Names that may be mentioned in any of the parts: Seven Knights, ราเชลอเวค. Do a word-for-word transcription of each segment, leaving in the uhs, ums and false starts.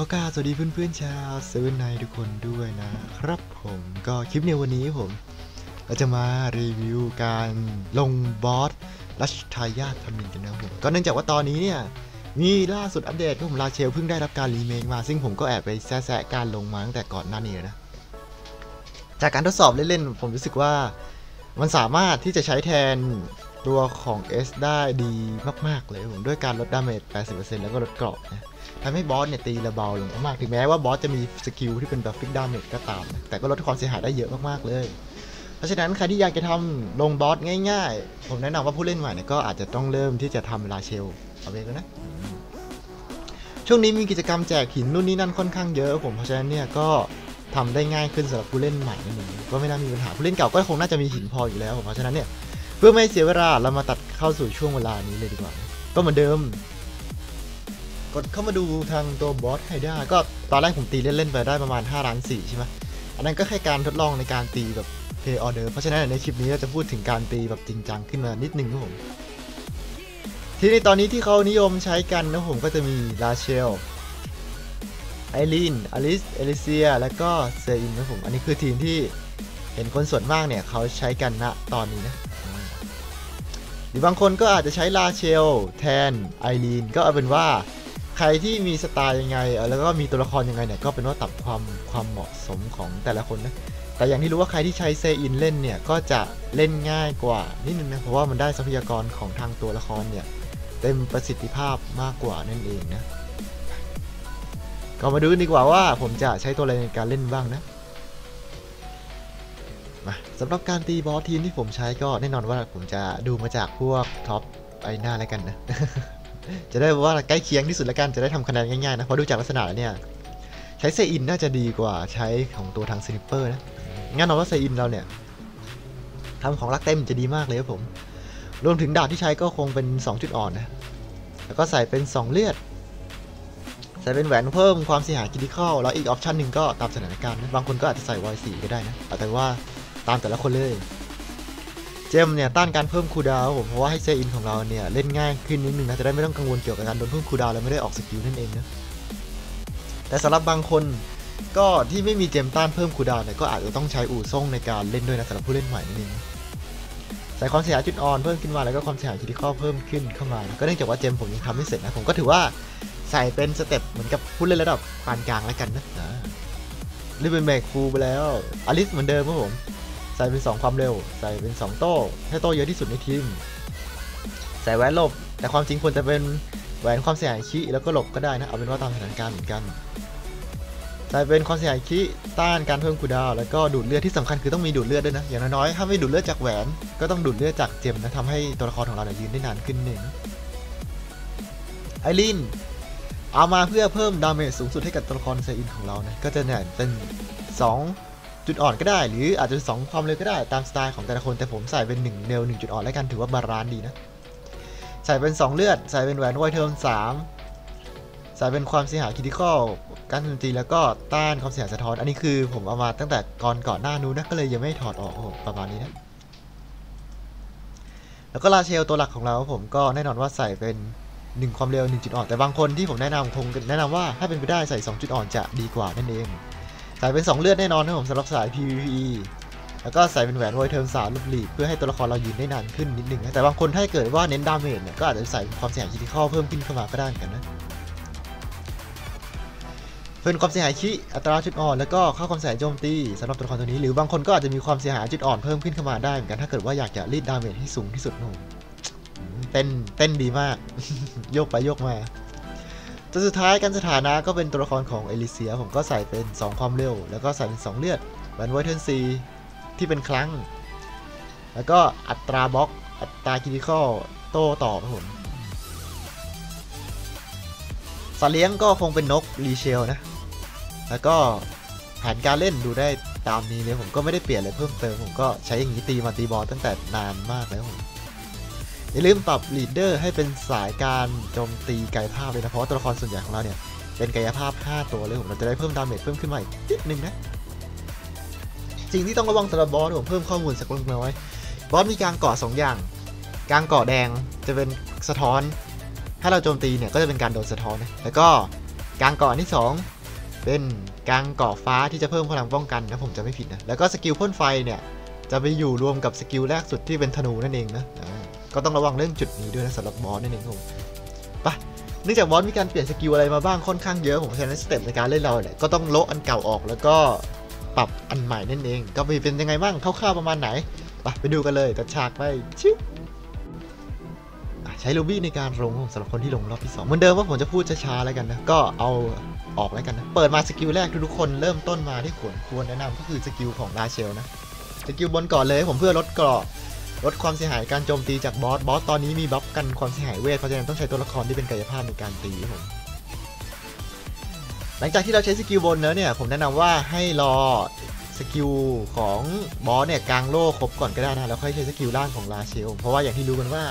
ขอกราบสวัสดีเพื่อนๆชาวเซเว่นไนท์ทุกคนด้วยนะครับผมก็คลิปในวันนี้ผมเราจะมารีวิวการลงบอสรัชทายาททมินกันนะผมก็เนื่องจากว่าตอนนี้เนี่ยมีล่าสุดอัปเดตของผมราเชลเพิ่งได้รับการรีเมคมาซึ่งผมก็แอบไปแซะการลงมาตั้งแต่ก่อนหน้านี้นะจากการทดสอบเล่นๆผมรู้สึกว่ามันสามารถที่จะใช้แทนตัวของ S ได้ดีมากๆเลยผมด้วยการลดดาเมจ แปดสิบเปอร์เซ็นต์ แล้วก็ลดเกราะนะทำให้บอสเนี่ยตีระเบาลงมากถึงแม้ว่าบอสจะมีสกิลที่เป็นแบบฟิกดาเมจก็ตามแต่ก็ลดความเสียหายได้เยอะมากๆเลยเพราะฉะนั้นใครที่อยากจะทำลงบอสง่ายๆผมแนะนำว่าผู้เล่นใหม่เนี่ยก็อาจจะต้องเริ่มที่จะทำลาเชลเอาเองนะช่วงนี้มีกิจกรรมแจกหินนู่นนี่นั่นค่อนข้างเยอะผมเพราะฉะนั้นเนี่ยก็ทำได้ง่ายขึ้นสำหรับผู้เล่นใหม่นั่นเองก็ไม่น่ามีปัญหาผู้เล่นเก่าก็คงน่าจะมีหินพออยู่แล้วเพราะฉะนั้นเนี่ยเพื่อไม่เสียเวลาเรามาตัดเข้าสู่ช่วงเวลานี้เลยดีกว่าก็เหมือนเดิมกดเข้ามาดูทางตัวบอสไฮด้าก็ตอนแรกผมตีเล่นๆไปได้ประมาณห้าล้านสี่ใช่ไหมอันนั้นก็แค่การทดลองในการตีแบบเพลย์ออเดอร์เพราะฉะนั้นในคลิปนี้เราจะพูดถึงการตีแบบจริงจังขึ้นมานิดนึงครับผมทีนี้ตอนนี้ที่เขานิยมใช้กันนะผมก็จะมีลาเชลไอรีนอลิสเอลิเซียและก็เซอินนะผมอันนี้คือทีมที่เห็นคนส่วนมากเนี่ยเขาใช้กันณตอนนี้นะหรือบางคนก็อาจจะใช้ลาเชลแทนไอรีนก็เอาเป็นว่าใครที่มีสไตล์ยังไงแล้วก็มีตัวละครยังไงเนี่ยก็เป็นว่าตัดความความเหมาะสมของแต่ละคนนะแต่อย่างที่รู้ว่าใครที่ใช้เซอินเล่นเนี่ยก็จะเล่นง่ายกว่านิดนึงนะเพราะว่ามันได้ทรัพยากรของทางตัวละครเนี่ยเต็มประสิทธิภาพมากกว่านั่นเองนะก็มาดูดีกว่าว่าผมจะใช้ตัวอะไรในการเล่นบ้างนะมาสำหรับการตีบอสทีมที่ผมใช้ก็แน่นอนว่าผมจะดูมาจากพวกท็อปไอหน้าอะไรกันนะ จะได้ว่าใกล้เคียงที่สุดแล้วกันจะได้ทำคะแนนง่ายๆนะเพราะดูจากลักษณะเนี่ยใช้เซอินน่าจะดีกว่าใช้ของตัวทางสลิปเปอร์นะงั้นเราว่าเซอินเราเนี่ยทำของรักเต็มจะดีมากเลยครับผมรวมถึงดาบที่ใช้ก็คงเป็นสองจุดอ่อนนะแล้วก็ใส่เป็นสองเลือดใส่เป็นแหวนเพิ่มความเสียหายคริติคอลแล้วอีกออปชั่นหนึ่งก็ตามสถานการณ์นะบางคนก็อาจจะใส่วายสี่ก็ได้นะแต่ว่าตามแต่ละคนเลยเจมเนี่ยต้านการเพิ่มคูดาวผมเพราะว่าให้เซอินของเราเนี่ยเล่นง่ายขึ้นนิดนึงนะจะได้ไม่ต้องกังวลเกี่ยวกับการโดนเพิ่มคูดาวแล้วไม่ได้ออกสกิลนั่นเองนะแต่สำหรับบางคนก็ที่ไม่มีเจมต้านเพิ่มคูดาวเนี่ยก็อาจจะต้องใช้อู่ซ่งในการเล่นด้วยนะสำหรับผู้เล่นใหม่นั่นเองใส่ความเสียหายจุดอ่อนเพิ่มขึ้นมาแล้วก็ความเสียหายคริติคอลเพิ่มขึ้นเข้ามาก็เนื่องจากว่าเจมผมยังทำไม่เสร็จนะผมก็ถือว่าใส่เป็นสเต็ปเหมือนกับผู้เล่นระดับปานกลางแล้วกันนะนี่เป็นแมคคูไปแล้วอลิสเหมือนเดิมครับผมใส่เป็นสองความเร็วใส่เป็นสองโต้ให้โต้เยอะที่สุดในทีมใส่แหวนหลบแต่ความจริงควรจะเป็นแหวนความเสียหายขี้แล้วก็หลบก็ได้นะเอาเป็นว่าตามสถานการณ์เหมือนกันใส่เป็นความเสียหายขี้ต้านการเพิ่มคูดาวแล้วก็ดูดเลือดที่สำคัญคือต้องมีดูดเลือดด้วยนะอย่างน้อยๆถ้าไม่ดูดเลือดจากแหวนก็ต้องดูดเลือดจากเจมนะทำให้ตัวละครของเราเนี่ยยืนได้นานขึ้นหนึ่งไอรีนเอามาเพื่อเพิ่มดาเมจสูงสุดให้กับตัวละครเซอินของเรานะก็จะเนี่ยเป็นสองจุดอ่อนก็ได้หรืออาจจะเป็นสองความเร็วก็ได้ตามสไตล์ของแต่ละคนแต่ผมใส่เป็นหนึ่งเร็วหนึ่งจุดอ่อนแล้วกันถือว่าบาลานซ์ดีนะใส่เป็นสองเลือดใส่เป็นแหวนไวเทิร์นสามใส่เป็นความเสียหายคริติคอลการโจมตีแล้วก็ต้านความเสียหายสะท้อนอันนี้คือผมเอามาตั้งแต่ก่อนก่อนหน้านู้นนะก็เลยยังไม่ถอดออกประมาณนี้นะแล้วก็ลาเชลตัวหลักของเราผมก็แน่นอนว่าใส่เป็นหนึ่งความเร็วหนึ่งจุดอ่อนแต่บางคนที่ผมแนะนำคงแนะนำว่าถ้าเป็นไปได้ใส่สองจุดอ่อนจะดีกว่านั่นเองใส่เป็นสองเลือดแน่นอนนะผมสำหรับสาย พี วี พี แล้วก็ใส่เป็นแหวนไวเทิร์นสามลูกหลีเพื่อให้ตัวละครเรายืนได้นานขึ้นนิดนึงแต่บางคนถ้าเกิดว่าเน้นดาเมจเนี่ยก็อาจจะใส่ความเสียหายคริติคอลเพิ่มขึ้นเข้ามาก็ได้กันนะเพิ่มความเสียหายขี้อัตราจุดอ่อนแล้วก็ค่าความเสียหายโจมตีสำหรับตัวละครตัวนี้หรือบางคนก็อาจจะมีความเสียหายจุดอ่อนเพิ่มขึ้นเข้ามาได้เหมือนกันถ้าเกิดว่าอยากจะรีดดาเมจให้สูงที่สุดนะเต้นเต้นดีมากโยกไปโยกมาตัวสุดท้ายกันสถานะก็เป็นตัวละครของเอลิเซียผมก็ใส่เป็นสองความเร็วแล้วก็ใส่เป็นสองเลือดแบนไวเทิร์นซีที่เป็นครั้งแล้วก็อัตราบล็อกอัตราคริติคอลโต้ตอบครับผมสัตว์เลี้ยงก็คงเป็นนกรีเชลนะแล้วก็แผนการเล่นดูได้ตามนี้เลยผมก็ไม่ได้เปลี่ยนอะไรเพิ่มเติมผมก็ใช้อย่างนี้ตีมาตีบอลตั้งแต่นานมากแล้วผมอย่าลืมปรับลีดเดอร์ให้เป็นสายการโจมตีกายภาพเลยนะเพราะตัวละครส่วนใหญ่ของเราเนี่ยเป็นกายภาพห้าตัวเลยผมเราจะได้เพิ่มดาเมจเพิ่มขึ้นใหม่นิดนึงนะสิ่งที่ต้องระวังสำหรับบอสผมเพิ่มข้อมูลสักเล็กน้อยบอสมีกางเกาะสองอย่างกางเกาะแดงจะเป็นสะท้อนถ้าเราโจมตีเนี่ยก็จะเป็นการโดนสะท้อนนะแล้วก็ กลางเกาะที่สองเป็นกลางเกาะฟ้าที่จะเพิ่มพลังป้องกันนะผมจะไม่ผิดนะแล้วก็สกิลพ่นไฟเนี่ยจะไปอยู่รวมกับสกิลแรกสุดที่เป็นธนูนั่นเองนะก็ต้องระวังเรื่องจุดนี้ด้วยนะสำหรับบอสนั่นเองผมไปเนื่องจากบอสมีการเปลี่ยนสกิลอะไรมาบ้างค่อนข้างเยอะผมใช้ในสเต็ปในการเล่นเราเนี่ยก็ต้องโละอันเก่าออกแล้วก็ปรับอันใหม่นั่นเองก็เป็นยังไงบ้างคร่าวๆประมาณไหนไปไปดูกันเลยตัดฉากไปชิใช้ลูบี้ในการลงสำหรับคนที่ลงรอบที่สองเหมือนเดิมว่าผมจะพูดช้าๆแล้วกันนะก็เอาออกแล้วกันนะเปิดมาสกิลแรกทุกคนเริ่มต้นมาที่ควรควรแนะนำก็คือสกิลของราเชลนะสกิลบนก่อนเลยผมเพื่อลดเกราะลดความเสียหายการโจมตีจากบอสบอสตอนนี้มีบัฟกันความเสียหายเวทเพราะฉะนั้นต้องใช้ตัวละครที่เป็นกายภาพในการตีผมหลังจากที่เราใช้สกิลบนแล้วเนี่ยผมแนะนำว่าให้รอสกิลของบอสเนี่ยกลางโล่ครบก่อนก็ได้นะแล้วค่อยใช้สกิลล่างของราเชลเพราะว่าอย่างที่รู้กันว่า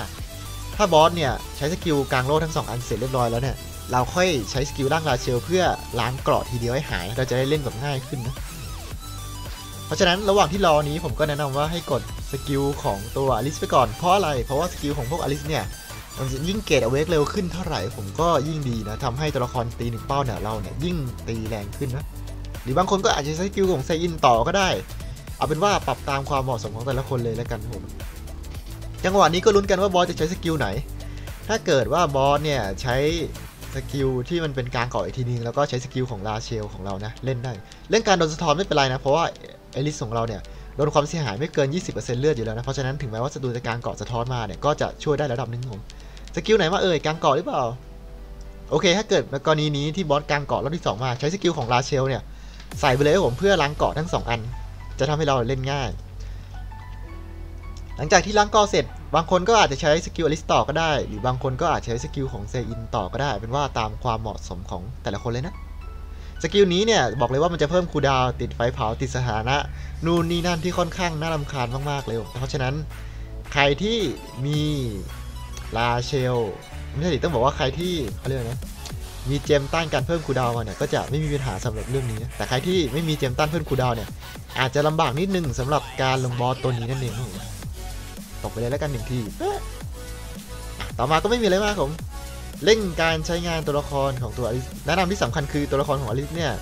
ถ้าบอสเนี่ยใช้สกิลกลางโล่ทั้งสองอันเสร็จเรียบร้อยแล้วเนี่ยเราค่อยใช้สกิลล่างราเชลเพื่อล้างเกราะทีเดียวให้หายเราจะได้เล่นแบบง่ายขึ้นนะเพราะฉะนั้นระหว่างที่รอนี้ผมก็แนะนำว่าให้กดสกิลของตัวอลิสไปก่อนเพราะอะไรเพราะว่าสกิลของพวกอลิสเนี่ยมันจะยิ่งเกรดอเวกเร็วขึ้นเท่าไหร่ผมก็ยิ่งดีนะทำให้ตัวละครตีหนึ่งเป้าเนี่ยเราเนี่ยยิ่งตีแรงขึ้นนะหรือบางคนก็อาจจะใช้สกิลของไซอินต่อก็ได้เอาเป็นว่าปรับตามความเหมาะสมของแต่ละคนเลยแล้วกันผมจังหวะนี้ก็ลุ้นกันว่าบอสจะใช้สกิลไหนถ้าเกิดว่าบอสเนี่ยใช้สกิลที่มันเป็นกลางเกาะอีกทีนึงแล้วก็ใช้สกิลของราเชลของเรานะเล่นได้เรื่องการโดนสะท้อนไม่เป็นไรนะเพราะว่าเอลิสของเราเนี่ยโดนความเสียหายไม่เกิน ยี่สิบเปอร์เซ็นต์ เลือดอยู่แล้วนะเพราะฉะนั้นถึงแม้ว่าศัตรูจะกลางเกาะสะท้อนมาเนี่ยก็จะช่วยได้ระดับนึงผมสกิลไหนมาเอ่ยกลางเกาะหรือเปล่าโอเคถ้าเกิดกรณีนี้ที่บอสกลางเกาะรอบที่สองมาใช้สกิลของราเชลเนี่ยใส่ไปเลยผมเพื่อล้างเกาะทั้งสองอันจะทำให้เราเล่นง่ายหลังจากที่ล้างเกาะเสร็จบางคนก็อาจจะใช้สกิลอลิสต่อก็ได้หรือบางคนก็อาจใช้สกิลของเซอินต่อก็ได้เป็นว่าตามความเหมาะสมของแต่ละคนเลยนะสกิลนี้เนี่ยบอกเลยว่ามันจะเพิ่มคูลดาวน์ติดไฟเผาติดสถานะนู่นนี่นั่นที่ค่อนข้างน่ารำคาญมากๆเลยเพราะฉะนั้นใครที่มีราเชลไม่ใช่ดิต้องบอกว่าใครที่เขาเรียกนะมีเจมต้านการเพิ่มคูลดาวน์มาเนี่ยก็จะไม่มีปัญหาสำหรับเรื่องนี้นะแต่ใครที่ไม่มีเจมต้านเพิ่มคูลดาวน์เนี่ยอาจจะลำบากนิดนึงสำหรับการลงบอสตัวนี้นั่นเองตกไปเลยแล้วกันหนึ่งทีต่อมาก็ไม่มีอะไรมากผมเร่งการใช้งานตัวละครของตัวอลิสแนะนำที่สำคัญคือตัวละครของอลิสเนี่ย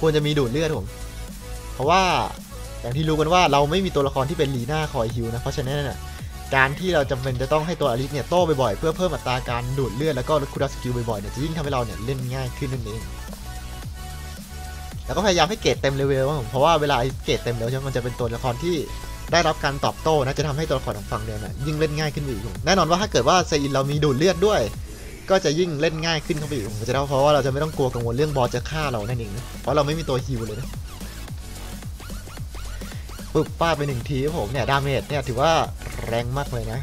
ควรจะมีดูดเลือดผมเพราะว่าอย่างที่รู้กันว่าเราไม่มีตัวละครที่เป็นลีน่าคอยฮิวนะเพราะฉะนั้นเนี่ยการที่เราจำเป็นจะต้องให้ตัวอลิสเนี่ยโต้บ่อยๆเพื่อเพิ่มอัตราการดูดเลือดแล้วก็ลดคูลดาวน์สกิลบ่อยๆเนี่ยจะยิ่งทำให้เราเนี่ยเล่นง่ายขึ้นนั่นเองแล้วก็พยายามให้เกรดเต็มเลเวลผมเพราะว่าเวลาเกรดเต็มแล้วใช่ไหมมันจะเป็นตัวละครที่ได้รับการตอบโต้นะจะทำให้ตัวละครของฝั่งเดียวเนี่ยยิ่งเล่นง่ายขึ้นไปอีกแน่นอนว่าถ้าเกิดว่าไซอินเรามีดูดเลือดด้วยก็จะยิ่งเล่นง่ายขึ้นเข้าไปอีกจะได้เพราะว่าเราจะไม่ต้องกลัวกังวลเรื่องบอสจะฆ่าเรานั่นเองนะเพราะเราไม่มีตัวฮิวเลยนะปึ๊บป้าไปหนึ่งทีผมเนี่ยดาเมจเนี่ยถือว่าแรงมากเลยนะ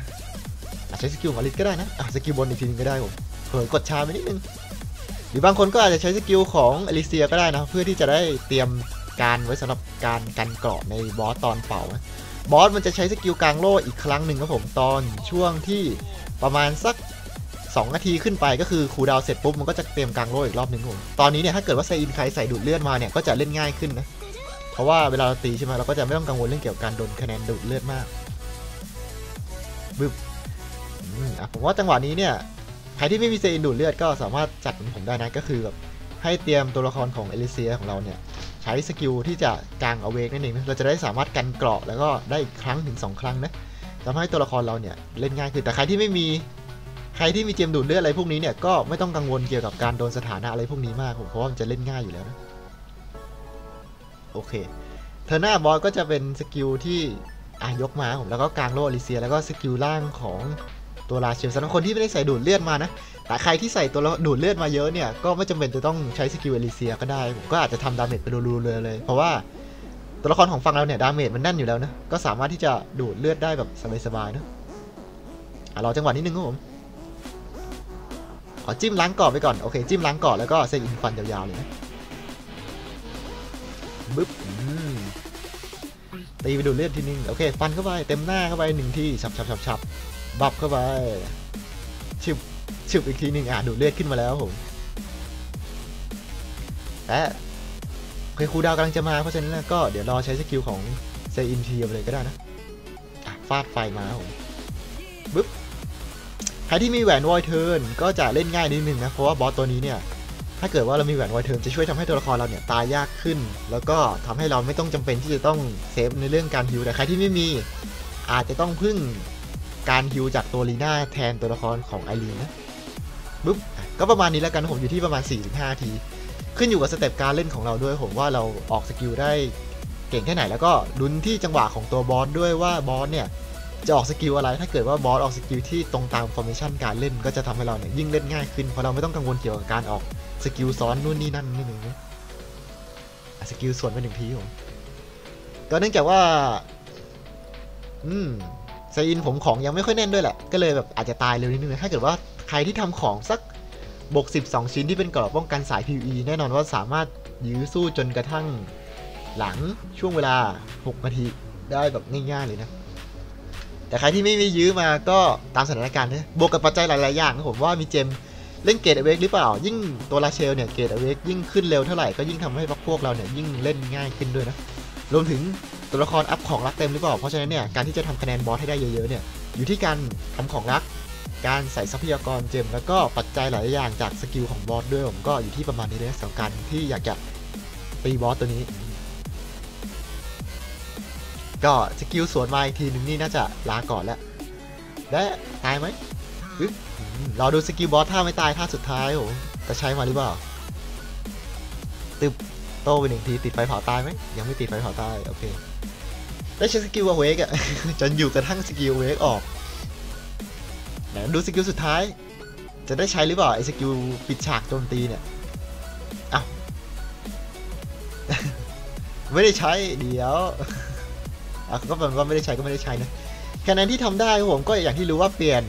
ใช้สกิลของอลิสก็ได้นะสกิลบนอีกทีนึงก็ได้ผมเผลอกดชาไปนิดนึงหรือบางคนก็อาจจะใช้สกิลของอลิเซียก็ได้นะเพื่อที่จะได้เตรียมการไว้สำหรับการกันเกราะในบอสตอนเป่าบอสมันจะใช้สกิลกลางโล่อีกครั้งหนึ่งครับผมตอนช่วงที่ประมาณสักสองนาทีขึ้นไปก็คือคูลดาวน์เสร็จปุ๊บมันก็จะเตรียมกลางโล่อีกรอบหนึ่งผมตอนนี้เนี่ยถ้าเกิดว่าไซอินใครใส่ดูดเลือดมาเนี่ยก็จะเล่นง่ายขึ้นนะเพราะว่าเวลาเราตีใช่ไหมเราก็จะไม่ต้องกังวลเรื่องเกี่ยวกับการโดนคะแนนดูดเลือดมากบึ้มอ่ะผมว่าจังหวะนี้เนี่ยใครที่ไม่มีไซอินดูดเลือดก็สามารถจัดผมได้นะก็คือแบบให้เตรียมตัวละครของเอลิเซียของเราเนี่ยใช้สกิลที่จะกลางอเวกนั่นเองเราจะได้สามารถกันเกราะแล้วก็ได้อีกครั้งถึงสองครั้งนะทำให้ตัวละครเราเนี่ยเล่นง่ายขึ้นแต่ใครที่ไม่มีใครที่มีเจมดูดเลือดอะไรพวกนี้เนี่ยก็ไม่ต้องกังวลเกี่ยวกับการโดนสถานะอะไรพวกนี้มากผมเพราะว่ามันจะเล่นง่ายอยู่แล้วนะโอเคเทอร์น่าบอสก็จะเป็นสกิลที่อ่ะยกมาผมแล้วก็กลางโลอลิเซียแล้วก็สกิลล่างของตัวราเชลสำหรับคนที่ไม่ได้ใส่ดูดเลือดมานะแต่ใครที่ใส่ตัวดูดเลือดมาเยอะเนี่ยก็ไม่จำเป็นจะต้องใช้สกิลเอลิเซียก็ได้ผมก็อาจจะทำดาเมจไปรูๆเลยเลยเพราะว่าตัวละครของฝั่งเราเนี่ยดาเมจมันแน่นอยู่แล้วนะก็สามารถที่จะดูดเลือดได้แบบสบายๆนะอ่ะรอจังหวะนิดนึงครับผมขอจิ้มล้างกรอบไปก่อนโอเคจิ้มล้างกรอบแล้วก็เซอินฟันยาวๆเลยนะบึ๊บตีไปดูดเลือดทีนึงโอเคฟันเข้าไปเต็มหน้าเข้าไปหนึ่งทีฉับๆๆบับเข้าไปชิบชิบอีกทีหนึ่งอ่ะดูดเลือดขึ้นมาแล้วผมและเคยคูดาวกำลังจะมาเพราะฉะนั้นก็เดี๋ยวรอใช้สกิลของเซอินทีมเลยก็ได้นะฟาดไฟมาผมบึ๊บใครที่มีแหวนวอยเทิร์นก็จะเล่นง่ายนิดนึงนะเพราะว่าบอสตัวนี้เนี่ย ถ้าเกิดว่าเรามีแหวนวายเทิร์นจะช่วยทำให้ตัวละครเราเนี่ยตายยากขึ้นแล้วก็ทำให้เราไม่ต้องจำเป็นที่จะต้องเซฟในเรื่องการฮิวแต่ใครที่ไม่มีอาจจะต้องพึ่งการฮิวจากตัวลีน่าแทนตัวละครของไอรีนนะปุ๊บก็ประมาณนี้แล้วกันผมอยู่ที่ประมาณ สี่ถึงห้า ทีขึ้นอยู่กับสเต็ปการเล่นของเราด้วยผมว่าเราออกสกิลได้เก่งแค่ไหนแล้วก็ลุ้นที่จังหวะของตัวบอสด้วยว่าบอสเนี่ยจะออกสกิลอะไรถ้าเกิดว่าบอสออกสกิลที่ตรงตามฟอร์เมชันการเล่นก็จะทำให้เราเนี่ยยิ่งเล่นง่ายขึ้นเพราะเราไม่ต้องกังวลเกี่ยวกับการออกสกิลซ้อนนู่นนี่นั่นนิดนึงนะสกิลส่วนไปหนึ่งทีผมก็เนื่องจากว่าอืมไซอินผมของยังไม่ค่อยแน่นด้วยแหละก็เลยแบบอาจจะตายเร็วนิดนึงถ้าเกิดว่าใครที่ทำของสักบวกสิบสองชิ้นที่เป็นกรอบป้องกันสาย พี วี อี แน่นอนว่าสามารถยื้อสู้จนกระทั่งหลังช่วงเวลาหกนาทีได้แบบง่ายๆเลยนะแต่ใครที่ไม่ไม่ยื้อมาก็ตามสถานการณ์นะบวกกับปัจจัยหลายๆอย่างนะผมว่ามีเจมเล่นเกตอเวกหรือเปล่ายิ่งตัวลาเชลเนี่ยเกตอเวกยิ่งขึ้นเร็วเท่าไหร่ก็ยิ่งทำให้พวกเราเนี่ยยิ่งเล่นง่ายขึ้นด้วยนะรวมถึงตัวละครอัพของรักเต็มหรือเปล่าเพราะฉะนั้นเนี่ยการที่จะทำคะแนนบอสให้ได้เยอะๆเนี่ยอยู่ที่การทำของรักการใส่ทรัพยากรเจมแล้วก็ปัจจัยหลายอย่างจากสกิลของบอสด้วยผมก็อยู่ที่ประมาณนี้เลยนะสำหรับการที่อยากจะตีบอสตัวนี้ก็สกิลสวนมาอีกทีหนึ่งนี่น่าจะลาก่อนแล้วและตายไหมเราดูสกิลบอสท่าไม่ตายท่าสุดท้ายโอ้จะใช้มาหรือเปล่าตึบโต้ไปหนึ่งทีติดไฟเผาตายไหมยังไม่ติดไฟเผาตายโอเคได้ใช้สกิลเวกอะจนอยู่กระทั่งสกิลเวกออกดูสกิลสุดท้ายจะได้ใช้หรือเปล่าไอ้สกิลปิดฉากโจมตีเนี่ยอ้าวไม่ได้ใช้เดี๋ยวอ่ะก็แปลว่าไม่ได้ใช้ก็ไม่ได้ใช้นะคะแนนที่ทำได้ผมก็อย่างที่รู้ว่าเปลี่ยน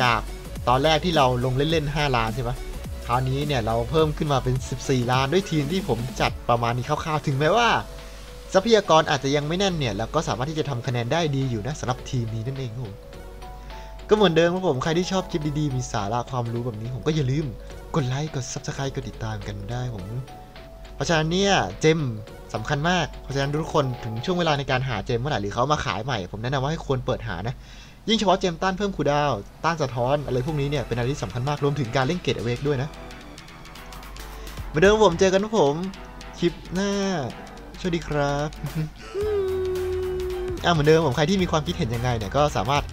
จากตอนแรกที่เราลงเล่นๆห้าล้านใช่ไหมคราวนี้เนี่ยเราเพิ่มขึ้นมาเป็นสิบสี่ล้านด้วยทีมที่ผมจัดประมาณนี้คร่าวๆถึงแม้ว่าทรัพยากรอาจจะยังไม่แน่นเนี่ยเราก็สามารถที่จะทำคะแนนได้ดีอยู่นะสำหรับทีมนี้นั่นเองผมก็เหมือนเดิมครับผมใครที่ชอบคลิปดีๆมีสาระความรู้แบบนี้ผมก็อย่าลืมกดไลค์กด ซับสไครบ์ กดติดตามกันได้ผมเพราะฉะนั้นเนี่ยเจมสำคัญมากเพราะฉะนั้นทุกคนถึงช่วงเวลาในการหาเจมเมื่อไหร่หรือเขามาขายใหม่ผมแนะนำว่าให้ควรเปิดหานะยิ่งเฉพาะเจมต้านเพิ่มคูดาวต้านสะท้อนอะไรพวกนี้เนี่ยเป็นอะไรที่สำคัญมากรวมถึงการเล่นเกตอเวกด้วยนะเหมือนเดิมผมเจอกันผมคลิปหน้าสวัสดีครับอ่าเหมือนเดิมผมใครที่มีความคิดเห็นยังไงเนี่ยก็สามารถ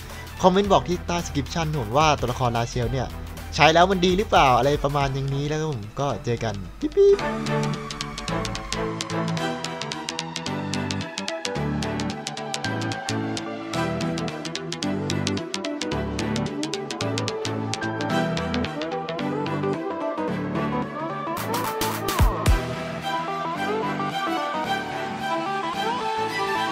คอมเมนต์บอกที่ใต้สคริปชั่นผมว่าตัวละครลาเชลเนี่ยใช้แล้วมันดีหรือเปล่าอะไรประมาณอย่างนี้แล้วผมก็เจอกันปิ๊บ